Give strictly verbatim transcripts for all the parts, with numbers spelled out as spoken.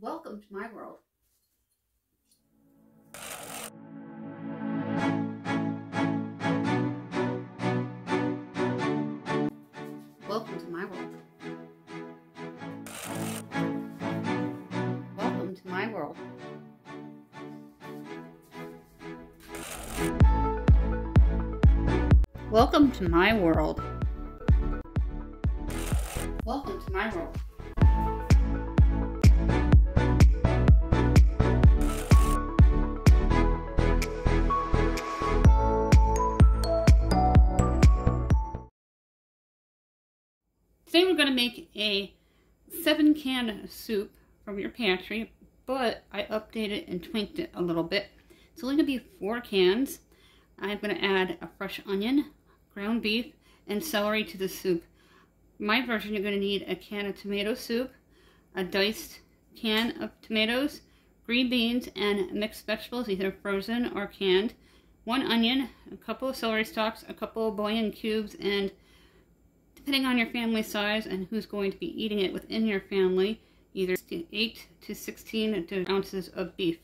Welcome to my world. Welcome to my world. Welcome to my world. Welcome to my world. Welcome to my world. Today we're going to make a seven can soup from your pantry, but I updated and tweaked it a little bit. It's only going to be four cans. I'm going to add a fresh onion, ground beef, and celery to the soup. My version, you're going to need a can of tomato soup, a diced can of tomatoes, green beans, and mixed vegetables, either frozen or canned, one onion, a couple of celery stalks, a couple of bouillon cubes, and depending on your family size and who's going to be eating it within your family, either eight to sixteen ounces of beef.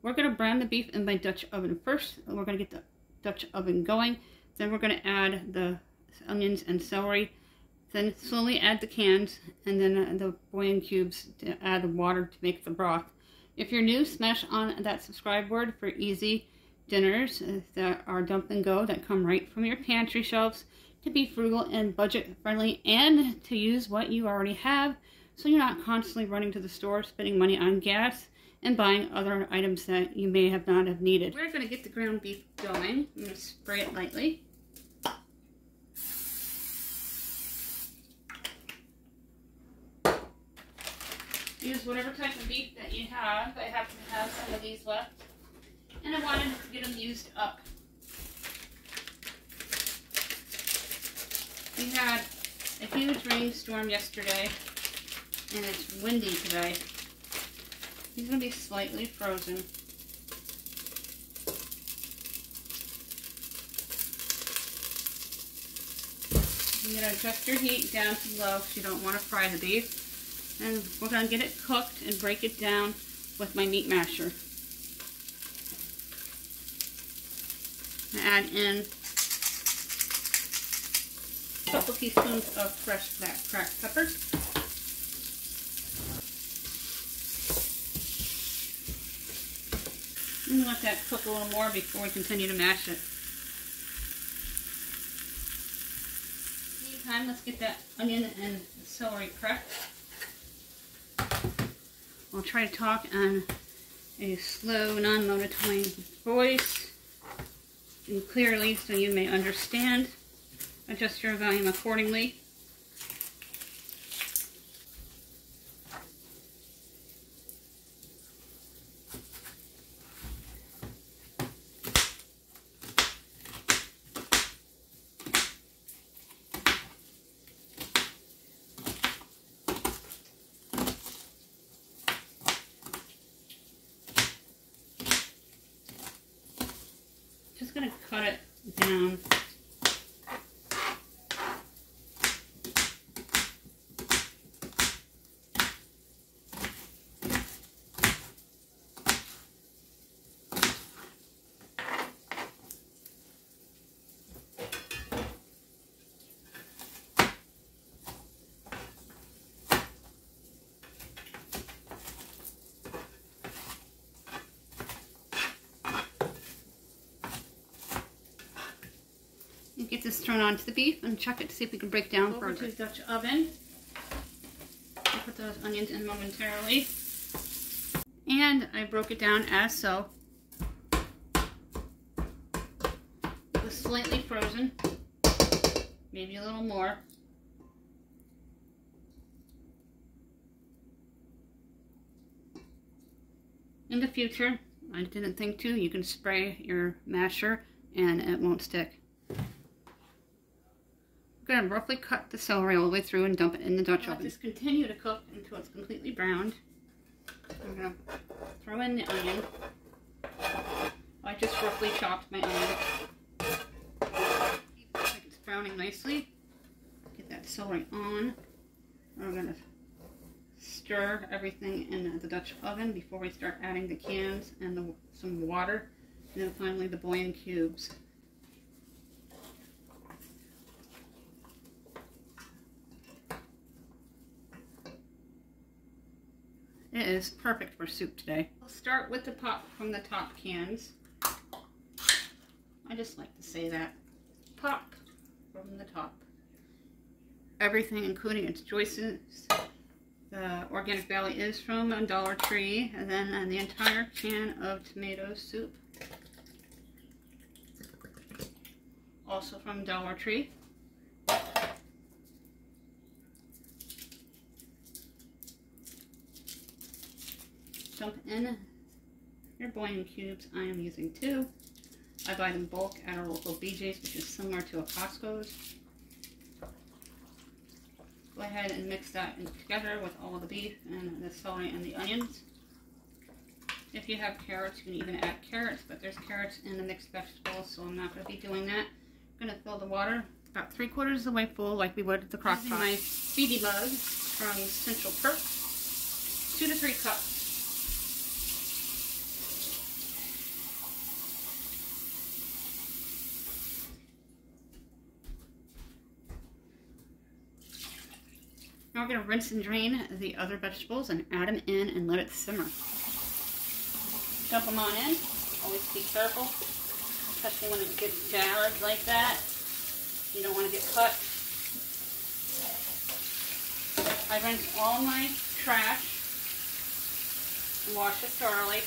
We're going to brown the beef in my Dutch oven first. We're going to get the Dutch oven going. Then we're going to add the onions and celery. Then slowly add the cans and then the bouillon cubes to add the water to make the broth. If you're new, smash on that subscribe word for easy dinners that are dump and go, that come right from your pantry shelves, to be frugal and budget friendly and to use what you already have so you're not constantly running to the store, spending money on gas and buying other items that you may have not have needed. We're going to get the ground beef going. I'm going to spray it lightly. Use whatever type of beef that you have. I happen to have some of these left and I wanted to get them used up. We had a huge rainstorm yesterday, and it's windy today. He's going to be slightly frozen. You're going to adjust your heat down to low because you don't want to fry the beef. And we're going to get it cooked and break it down with my meat masher. I add in a couple teaspoons of fresh black cracked pepper. I'm going to let that cook a little more before we continue to mash it. In the meantime, let's get that onion and celery cracked. I'll try to talk on a slow, non-monotone voice and clearly so you may understand. Adjust your volume accordingly. Just going to cut it down. Get this thrown onto the beef and check it to see if we can break down further. Over to the Dutch oven. I'll put those onions in momentarily. And I broke it down as so. It was slightly frozen, maybe a little more. In the future, I didn't think to, you can spray your masher and it won't stick. I'm going to roughly cut the celery all the way through and dump it in the Dutch oven. Just continue to cook until it's completely browned. I'm going to throw in the onion. I just roughly chopped my onion. Looks like it's browning nicely. Get that celery on. I'm going to stir everything in the Dutch oven before we start adding the cans and the, some water, and then finally the bouillon cubes. It is perfect for soup today. We'll start with the pop from the top cans. I just like to say that. Pop from the top. Everything, including its choices. The organic valley is from a Dollar Tree, and then and the entire can of tomato soup, also from Dollar Tree. Dump in your bouillon cubes. I am using two. I buy them bulk at our local B J's, which is similar to a Costco's. Go ahead and mix that in together with all the beef and the celery and the onions. If you have carrots, you can even add carrots, but there's carrots in the mixed vegetables, so I'm not going to be doing that. I'm going to fill the water about three quarters of the way full, like we would the crock pot. My speedy mug from Essential Perks, two to three cups. Now we're going to rinse and drain the other vegetables and add them in and let it simmer. Dump them on in. Always be careful, especially when it gets jarred like that. You don't want to get cut. I rinse all my trash and wash it thoroughly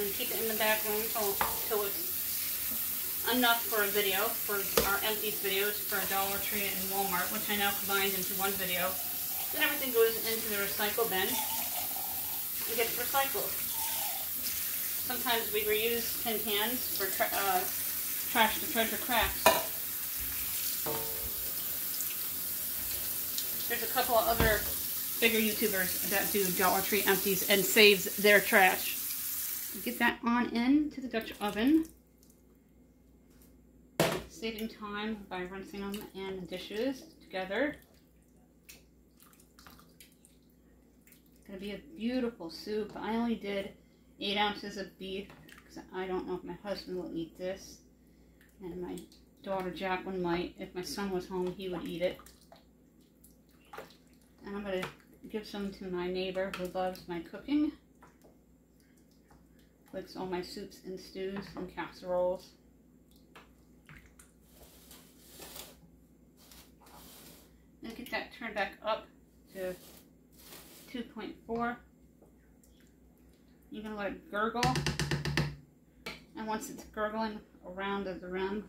and keep it in the back room until it's enough for a video, for our empties videos for Dollar Tree and Walmart, which I now combined into one video. Then everything goes into the recycle bin and gets recycled. Sometimes we reuse tin cans for tra uh, trash to treasure crafts. There's a couple of other bigger YouTubers that do Dollar Tree empties and saves their trash. Get that on into the Dutch oven. Saving time by rinsing them and the dishes together. It's going to be a beautiful soup. I only did eight ounces of beef because I don't know if my husband will eat this. And my daughter Jacqueline might. If my son was home, he would eat it. And I'm going to give some to my neighbor who loves my cooking. Likes all my soups and stews and casseroles. And get that turned back up to two point four. You're going to let it gurgle, and once it's gurgling around the rim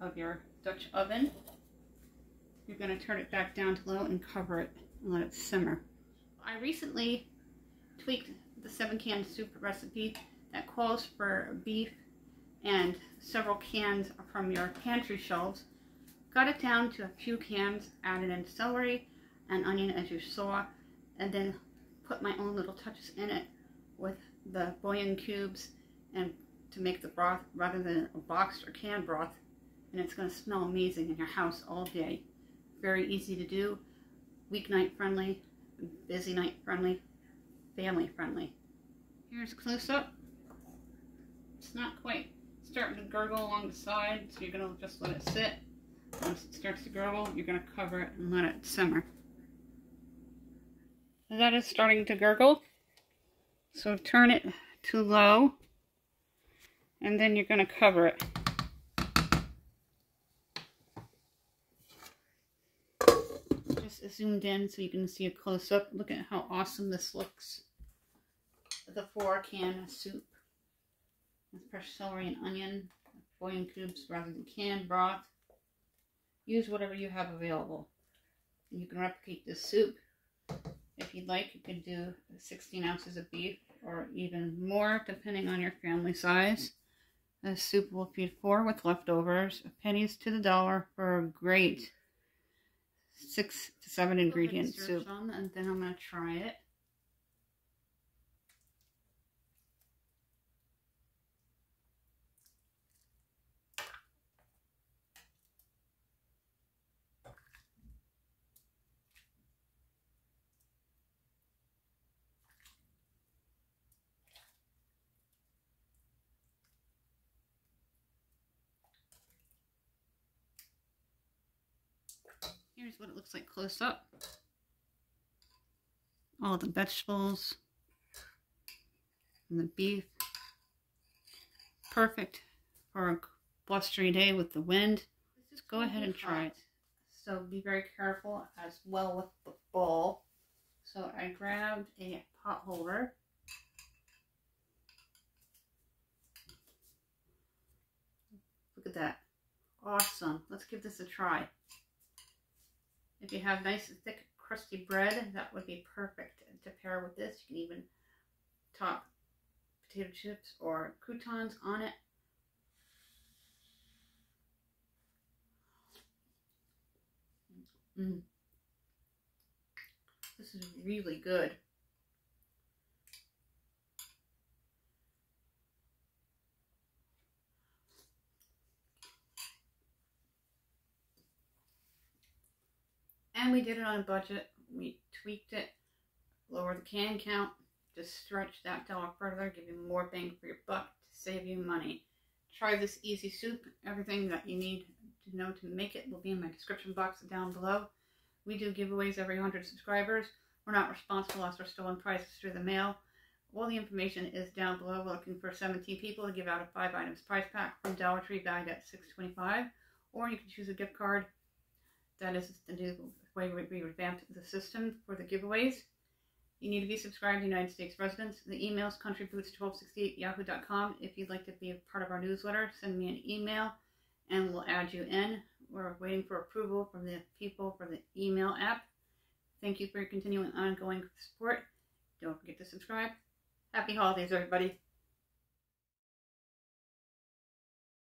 of your Dutch oven, you're going to turn it back down to low and cover it and let it simmer. I recently tweaked the seven can soup recipe that calls for beef and several cans from your pantry shelves. Got it down to a few cans, added in celery and onion as you saw, and then put my own little touches in it with the bouillon cubes and to make the broth rather than a boxed or canned broth. And it's going to smell amazing in your house all day. Very easy to do. Weeknight friendly, busy night friendly, family friendly. Here's a close up. It's not quite starting to gurgle along the side, so you're going to just let it sit. Once it starts to gurgle, you're going to cover it and let it simmer. That is starting to gurgle, so turn it to low, and then you're going to cover it. Just zoomed in so you can see a close-up. Look at how awesome this looks. The four-can soup with fresh celery and onion, bouillon cubes rather than canned broth. Use whatever you have available. You can replicate this soup. If you'd like, you can do sixteen ounces of beef or even more, depending on your family size. The soup will feed four with leftovers, pennies to the dollar for a great six to seven ingredient soup. Some, and then I'm going to try it. Here's what it looks like close up. All the vegetables and the beef. Perfect for a blustery day with the wind. Let's just go ahead and try it. So be very careful as well with the bowl. So I grabbed a pot holder. Look at that. Awesome. Let's give this a try. If you have nice and thick crusty bread, that would be perfect to pair with this. You can even top potato chips or croutons on it. Mm. This is really good. And we did it on a budget. We tweaked it, lower the can count, just stretch that dollar further, give you more bang for your buck to save you money. Try this easy soup. Everything that you need to know to make it will be in my description box down below. We do giveaways every one hundred subscribers. We're not responsible for stolen prizes through the mail. All the information is down below. We're looking for seventeen people to give out a five items prize pack from Dollar Tree valued at six twenty-five, or you can choose a gift card. That is the new way we revamped the system for the giveaways. You need to be subscribed to United States residents. The email is country boots twelve sixty-eight at yahoo dot com. If you'd like to be a part of our newsletter, send me an email and we'll add you in. We're waiting for approval from the people for the email app. Thank you for your continuing ongoing support. Don't forget to subscribe. Happy holidays, everybody.